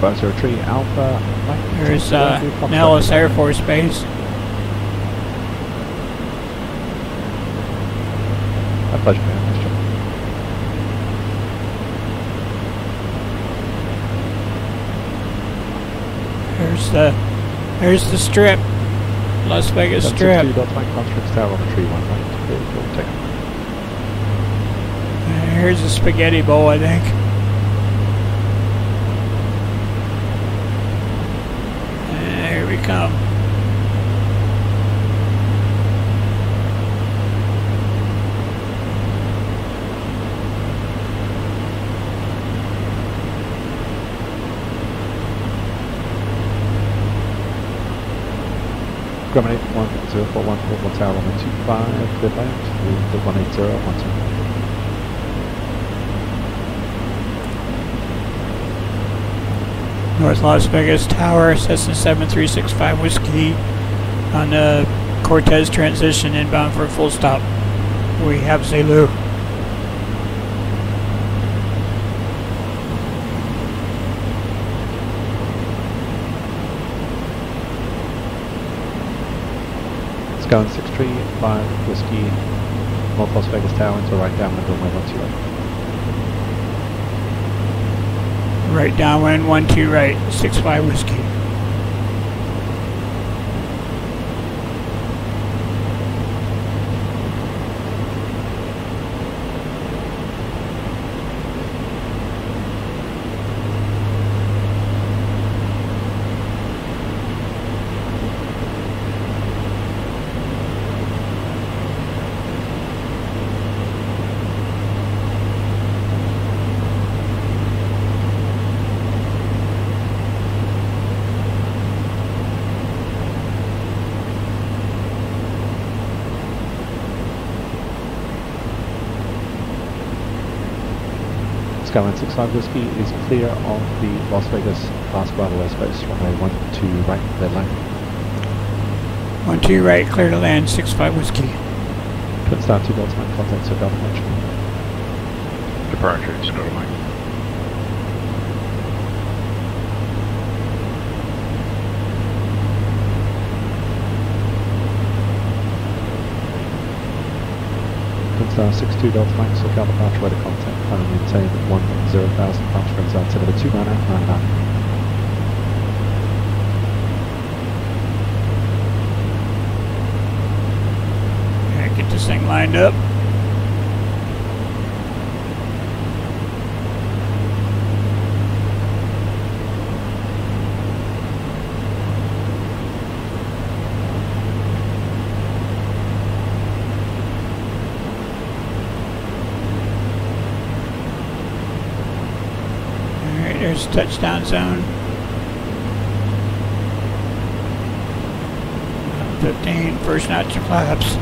five zero three Alpha. There's uh, Nellis Air Force Base. My pleasure, man. There's the, there's the Strip, Las Vegas Strip. Here's the Spaghetti Bowl, I think. And here we come. Grumman eight one zero four one, Hotel Tower one two five, clear land, move to one eight zero one two. North Las Vegas Tower, Cessna seven three six five Whiskey on the Cortez Transition, inbound for a full stop. We have Zulu. Going six three five Whiskey, North Las Vegas Tower into right downwind runway one two right. Right downwind one two right, six five Whiskey. Skyline six five Whiskey is clear of the Las Vegas Las Bravo airspace, runway one two right, clear to land. one two right, clear to land, six five Whiskey. Twin Star two Delta Mike, contact to Delta Mike. Departure, just go to Mike. Star six two Delta Mike, so Calvin March, way to contact, plan and maintain one zero thousand, March brings out to number two nine eight nine nine. Get this thing lined up. Here's touchdown zone. fifteen, first notch flaps.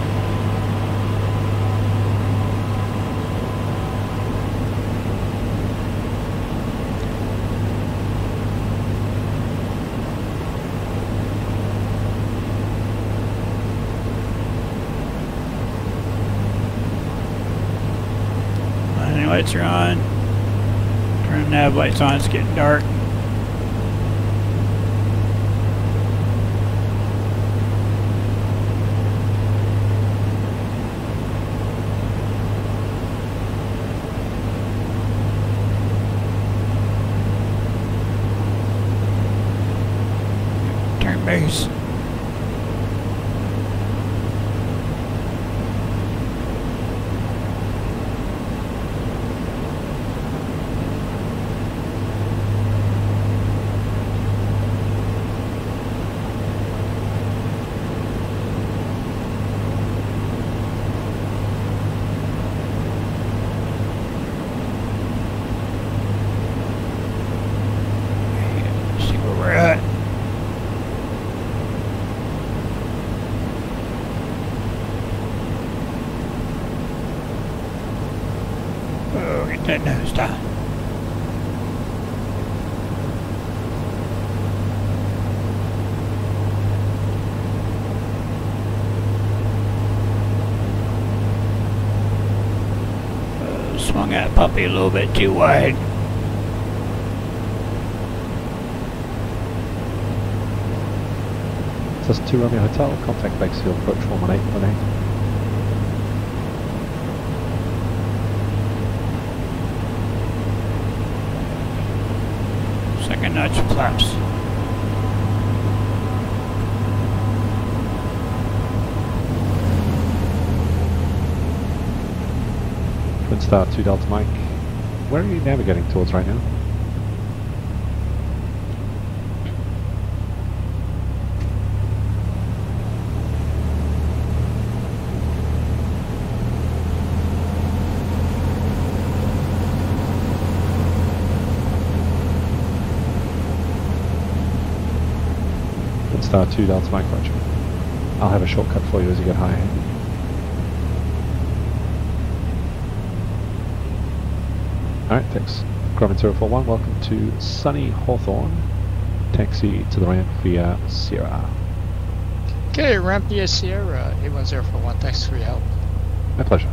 Lights are on. Turn nav lights on. It's getting dark. Turn base. Puppy a little bit too wide. Says two Romeo Hotel, contact Bakersfield, approach one one eight one eight. Second notch flaps. Star two Delta Mike. Where are you navigating towards right now? Star two Delta Mike, Roger. I'll have a shortcut for you as you get higher. Alright, thanks. Grumman zero four one, welcome to sunny Hawthorne. Taxi to the ramp via Sierra. Okay, ramp via Sierra, eight one zero four one, thanks for your help. My pleasure.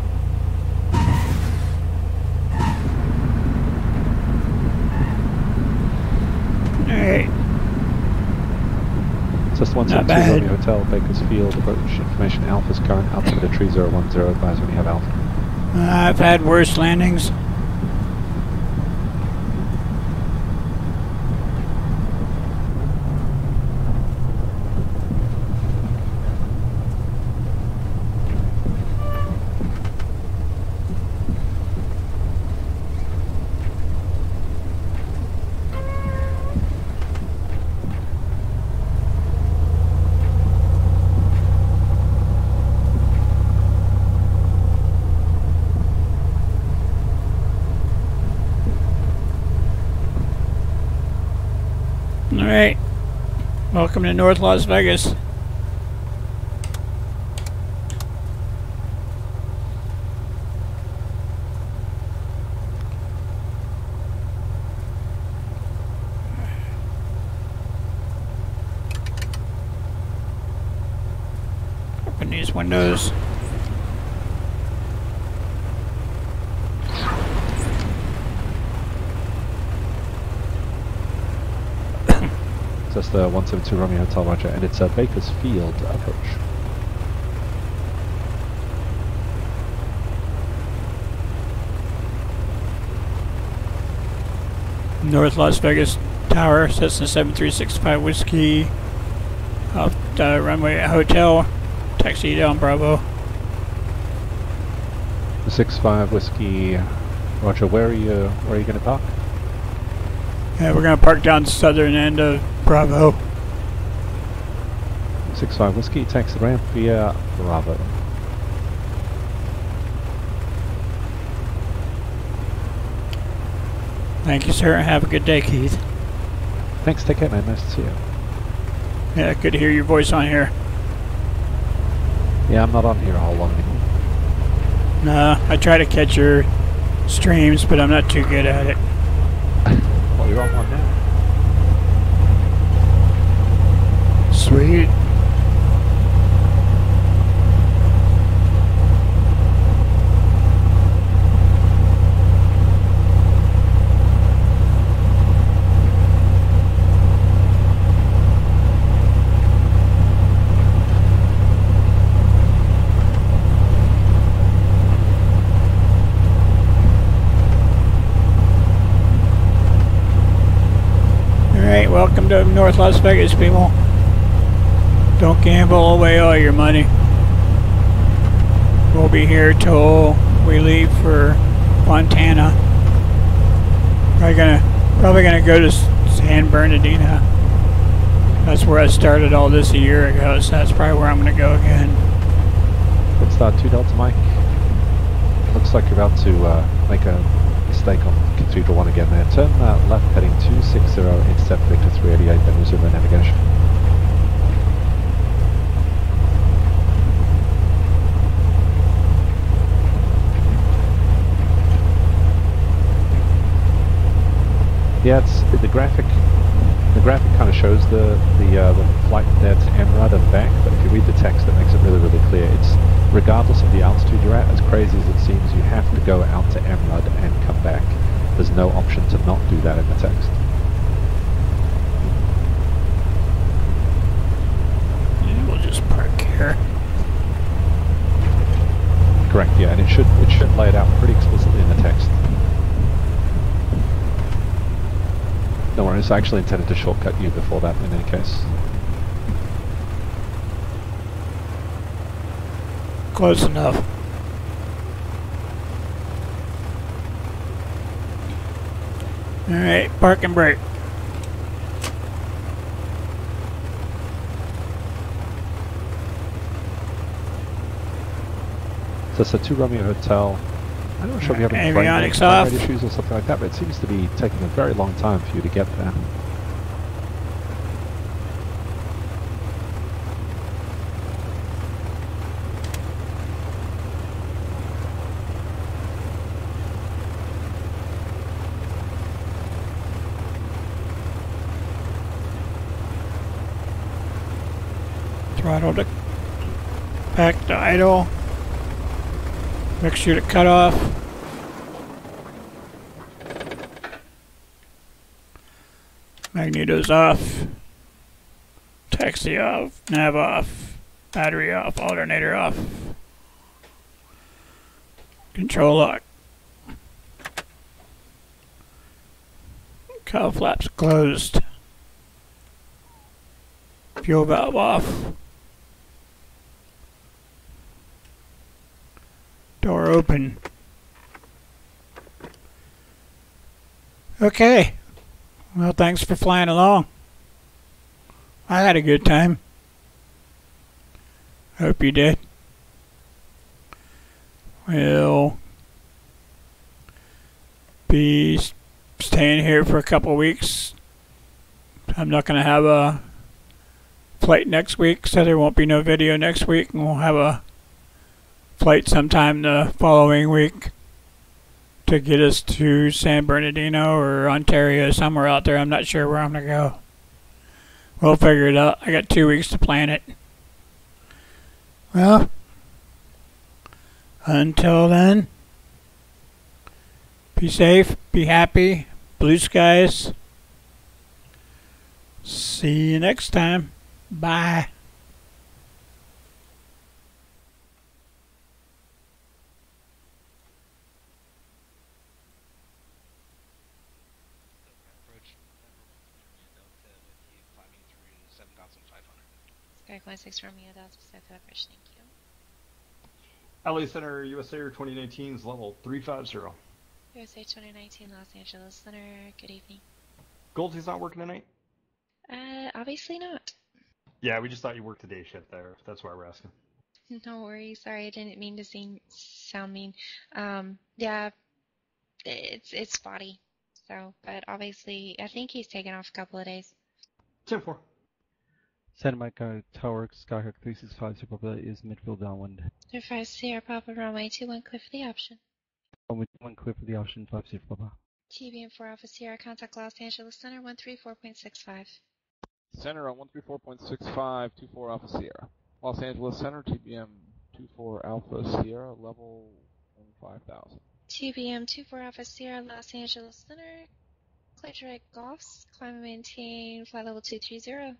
Alright. Just one seven two Romeo Hotel, Bakersfield, approach information Alpha is current, altimeter tree zero one zero, advise when you have Alpha. Uh, I've had worse landings. Welcome to North Las Vegas. Open these windows. That's the one seven two Romeo Hotel, Roger, and it's a Bakersfield approach. North Las Vegas Tower, Cessna seven three six five Whiskey, off the runway at Hotel, taxi down Bravo. six five Whiskey, Roger, where are you, where are you going to park? Yeah, we're going to park down the southern end of Bravo. six five Whiskey, taxi ramp via Bravo. Thank you, sir. Have a good day, Keith. Thanks, take care, man. Nice to see you. Yeah, good to hear your voice on here. Yeah, I'm not on here all long anymore. Nah, I try to catch your streams, but I'm not too good at it. Well, you're on one now. Sweet. Welcome to North Las Vegas, people. Don't gamble away all your money. We'll be here till we leave for Fontana. Probably gonna, probably gonna go to San Bernardino. That's where I started all this a year ago, so that's probably where I'm gonna go again. What's that, two Delta Mike? Looks like you're about to uh, make a mistake on Cathedral one again there. Turn uh, left heading two six zero, intercept Victor three eighty-eight, then resume the navigation. Yeah, it's the graphic. The graphic kind of shows the the, uh, the flight there to Amrad and back, but if you read the text, it makes it really, really clear. It's regardless of the altitude you're at, as crazy as it seems, you have to go out to Amrud and come back. There's no option to not do that in the text. Yeah, we'll just park here. Correct, yeah, and it should it should lay it out pretty explicitly in the text. No worries, I actually intended to shortcut you before that in any case. Close enough. Alright, park and brake. So it's a two Romeo Hotel. I'm not sure if you have any avionics off issues or something like that, but it seems to be taking a very long time for you to get there. Throttle to back to idle. Mixture to cut off. Magneto's off. Taxi off. Nav off. Battery off. Alternator off. Control lock. Cowl flaps closed. Fuel valve off. Door open. Okay. Well, thanks for flying along. I had a good time. Hope you did. We'll be staying here for a couple weeks. I'm not going to have a flight next week, so there won't be no video next week, and we'll have a flight sometime the following week to get us to San Bernardino or Ontario, somewhere out there. I'm not sure where I'm going to go. We'll figure it out. I got two weeks to plan it. Well, until then, be safe, be happy, blue skies. See you next time. Bye. Six Romeo, that's beside the average. Thank you. L A Center, U S A twenty nineteen is level three five zero. U S A twenty nineteen, Los Angeles Center. Good evening. Goldie's not working tonight? Uh, obviously not. Yeah, we just thought you worked the day shift there. That's why we're asking. No worries. Sorry, I didn't mean to seem sound mean. Um, yeah, it's it's spotty. So, but obviously, I think he's taken off a couple of days. ten four. Santa Monica Tower, Skyhawk three six five, survivability is midfield downwind. Survive Sierra Papa, runway two one, clear for the option. Runway two one, clear for the option, five Sierra Papa. T B M four Alpha Sierra, contact Los Angeles Center, one three four point six five. Center on one three four point six five, two four Alpha Sierra. Los Angeles Center, T B M two four Alpha Sierra, level five thousand. T B M two four Alpha Sierra, Los Angeles Center, clear direct G O Fs, climb and maintain, flight level two two zero.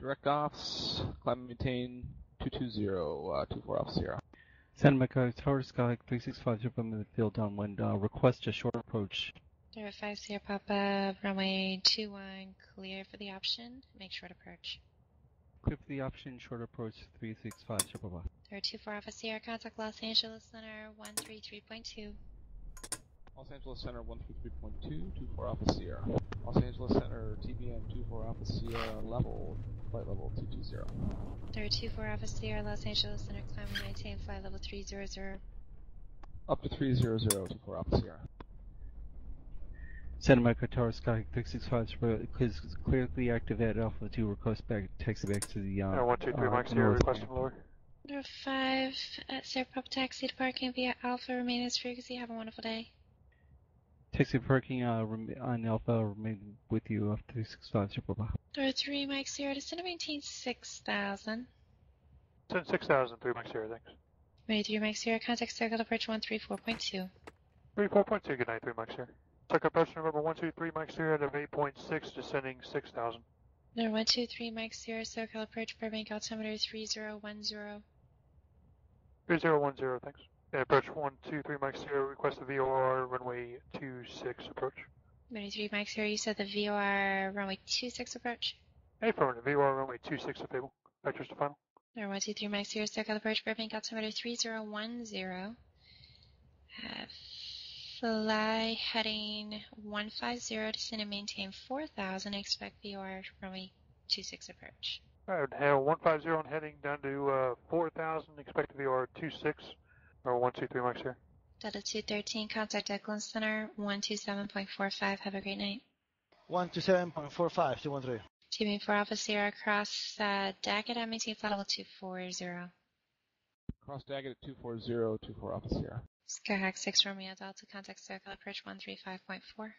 Direct G O Fs, climb and maintain, two two zero, uh, two four Alpha Sierra. Santa Monica Tower, Skyhawk three six five, zero in the field downwind, uh, request a short approach. Zero five Sierra Papa, runway two one, clear for the option, make short approach. Clear for the option, short approach, three six five, zero Papa. Zero two four Alpha Sierra, contact Los Angeles Center, one three three point two. Los Angeles Center, one three three point two, two four Alpha Sierra. Los Angeles Center, T B M two four Alpha Sierra, level, flight level two two zero. There are two four Alpha Sierra, Los Angeles Center, climb and maintain, flight level three zero zero. Up to three zero zero, two four Alpha Sierra. Santa Monica Tower, Skyhawk three six five, is clearly active at Alpha two, request back, taxi back to the... Uh, one two three, uh, Mike Sierra, request from lower. Number five, at Sierra Pop taxi to parking via Alpha, remain as frequency, have a wonderful day. Taxi parking uh, on Alpha, remain with you after three six five, Sierra Papa. Door three, Mike Sierra, descend to maintain six thousand. Descend six thousand, three Mike Sierra, thanks. Ready three Mike Sierra, contact circle approach one three four point two. one three four point two, good night, three Mike Sierra. Circle approach number one two three Mike Sierra, at eight point six, descending six thousand. Number one two three Mike Sierra, circle approach Burbank, altimeter three zero one zero. three zero one zero, thanks. And approach one two three Mike Sierra, request the V O R runway two six approach. three Mike Sierra, you said the V O R runway two six approach? Hey, affirmative, V O R runway two six available. Vectors to final. Number one two three Mike Sierra, circle approach Burbank, altimeter three zero one zero. Uh, fly heading one five zero, descend and maintain four thousand, expect V O R runway two six approach. Alright, one five zero on heading down to uh, four thousand, expect V O R two six. Or one two three Mike Sierra. Delta two thirteen, contact Eklund Center, one two seven point four five, have a great night. one two seven point four five, two one three. T B M four Alpha Sierra, cross uh, Daggett at maintain flight level two four zero. Cross Daggett at two four zero, two four Alpha Sierra. Skyhawk six Romeo Delta, contact circle approach one three five point four.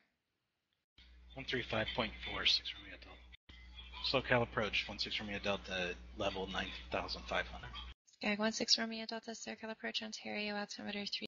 one three five point four, six Romeo Delta. Slow cal approach, one six Romeo Delta, level nine thousand five hundred. Skyhawk one six Romeo Delta, circle approach Ontario, altimeter three.